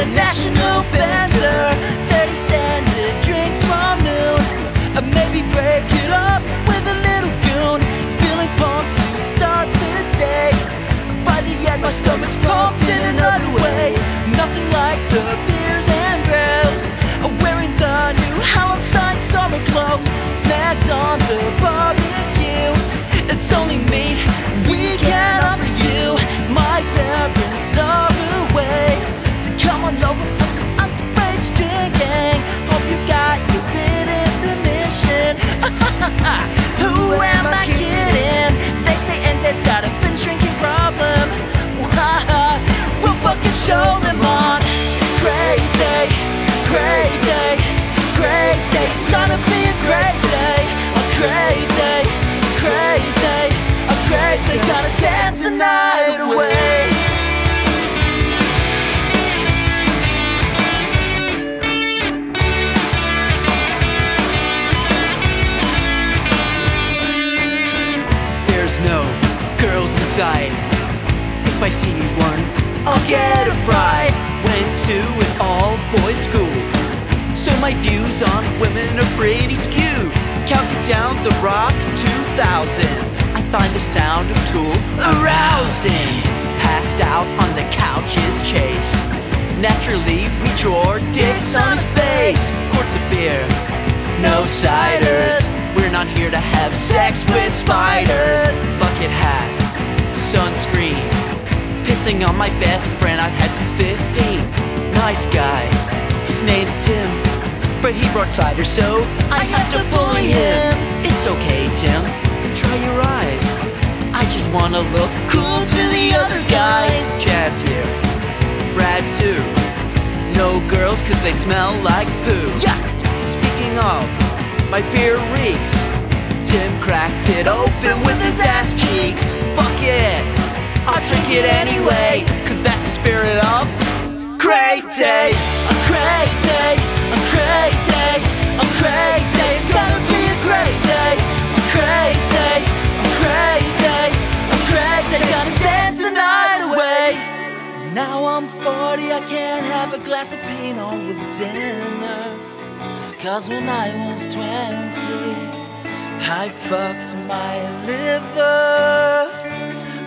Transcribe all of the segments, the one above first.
on a national bender. 30 standard drinks from noon. I maybe break it up with a little goon. Feeling pumped to start the day. By the end my stomach's pumped in another way. Nothing like the beers and grills. I'm wearing the new Hallenstein summer clothes. Snacks on the barbecue. It's only meat we can offer you. My parents are away, so come on over for some underage drinking. Hope you've got your bit in the mission. Who am I kidding? They say NZ's got a binge drinking problem. We'll fucking show them on. Great day, great day, great day. It's gonna be a great day, a great day, great day, a great day. Gotta dance the night away. No girls inside. If I see one, I'll get a fry. Went to an all-boys school, so my views on women are pretty skewed. Counting down the rock 2000, I find the sound of Tool arousing. Passed out on the couch's chase. Naturally, we draw dicks on his face. Quarts of beer, no ciders. We're not here to have sex with spiders. Bucket hat, sunscreen, pissing on my best friend I've had since 15. Nice guy, his name's Tim, but he brought cider, so I have to bully him. It's okay, Tim, try your eyes. I just wanna look cool to the other guys. Chad's here, Brad too. No girls cause they smell like poo. Yuck! Speaking of, my beer reeks. Tim cracked it open with his ass cheeks. Fuck it, I'll drink it anyway, cause that's the spirit of great day. A great day, a great day, a great day. It's gonna be a great day, a great day, a great day, a great day. Gotta dance the night away. Now I'm 40, I can't have a glass of Pinot with dinner, cause when I was 20, I fucked my liver.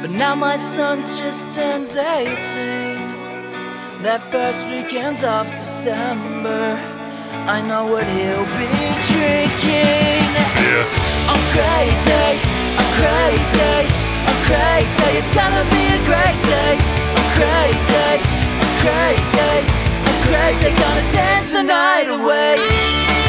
But now my son's just turned 18. That first weekend of December, I know what he'll be drinking. Yeah. A great day, a great day, a great day. It's gonna be a great day, a great day, a great day, a great day. Gonna dance the night away.